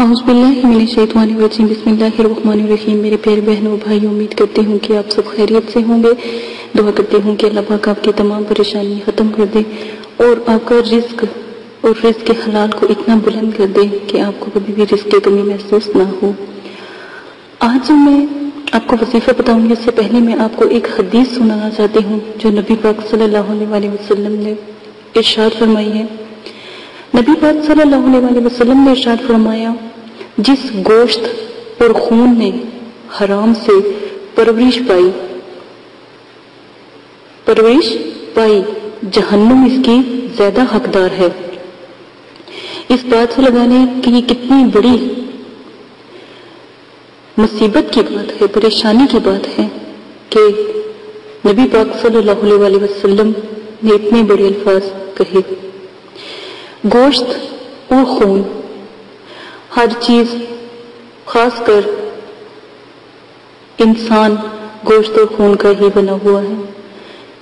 औज़ुबिल्लाहिमिनश्शैतानिर्रजीम बिस्मिल्लाहिर्रहमानिर्रहीम। मेरे प्यारे बहनों भाई, उम्मीद करती हूँ कि आप सब खैरियत से होंगे। दुआ करती हूँ कि अल्लाह पाक आपकी तमाम परेशानी ख़त्म कर दे और आपका रिस्क और रिस्क के हलाल को इतना बुलंद कर दे कि आपको कभी भी रिस्क की कमी महसूस ना हो। आज मैं आपको वजीफ़ा बताऊँगी, इससे पहले मैं आपको एक हदीस सुनाना चाहती हूँ जो नबी पाक सल्लल्लाहु अलैहि वसल्लम ने इरशाद फरमाई है। नबी पाक सल्लल्लाहु अलैहि वसल्लम ने इरशाद फरमाया, जिस गोश्त और खून ने हराम से परवरिश पाई जहन्नुम इसकी ज्यादा हकदार है। इस बात से लगाने की ये कितनी बड़ी मुसीबत की बात है, परेशानी की बात है कि नबी पाक सल्लल्लाहु अलैहि वसल्लम ने इतने बड़े अल्फाज कहे। गोश्त और खून, हर चीज, खासकर इंसान गोश्त और खून का ही बना हुआ है,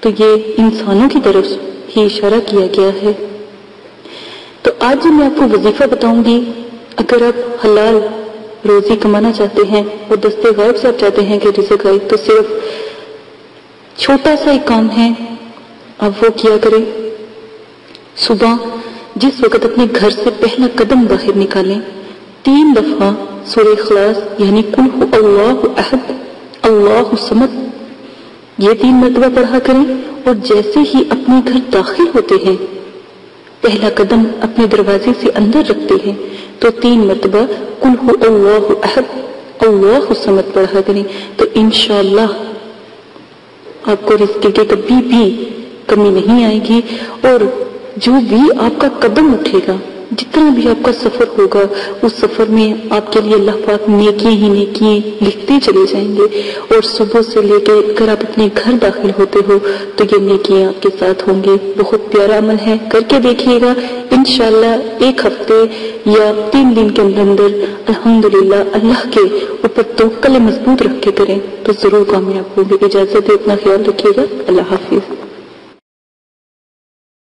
तो ये इंसानों की तरफ ही इशारा किया गया है। तो आज मैं आपको वजीफा बताऊंगी, अगर आप हलाल रोजी कमाना चाहते हैं और दस्ते गायब से आप चाहते हैं कि रिज़्क़ आए, तो सिर्फ छोटा सा एक काम है, आप वो किया करें। सुबह जिस वक्त अपने घर से पहला कदम बाहर निकालें, 3 दफा सूरह इखलास यानी कुल हु अल्लाहु अहद अल्लाहु समद, ये 3 मरतबा पढ़ा करें। और जैसे ही अपने घर दाखिल होते हैं, पहला कदम अपने दरवाजे से अंदर रखते हैं तो 3 मरतबा कुल हु अल्लाहु अहद अल्लाहु समद पढ़ा करें, तो इंशाअल्लाह आपको रिज़्क़ की कभी भी कमी नहीं आएगी। और जो भी आपका कदम उठेगा, जितना भी आपका सफर होगा, उस सफर में आपके लिए अल्लाह पाक नेकी ही नेकी लिखते चले जाएंगे। और सुबह से लेकर अगर आप अपने घर दाखिल होते हो तो ये नेकियां आपके साथ होंगे। बहुत प्यारा अमल है, करके देखिएगा। इंशाल्लाह एक हफ्ते या 3 दिन के अंदर अल्हम्दुलिल्लाह अल्लाह के ऊपर तवक्कुल मजबूत रख के करें तो जरूर कामयाब होंगे। इजाजत है, अपना ख्याल रखिएगा। अल्लाह हाफिज।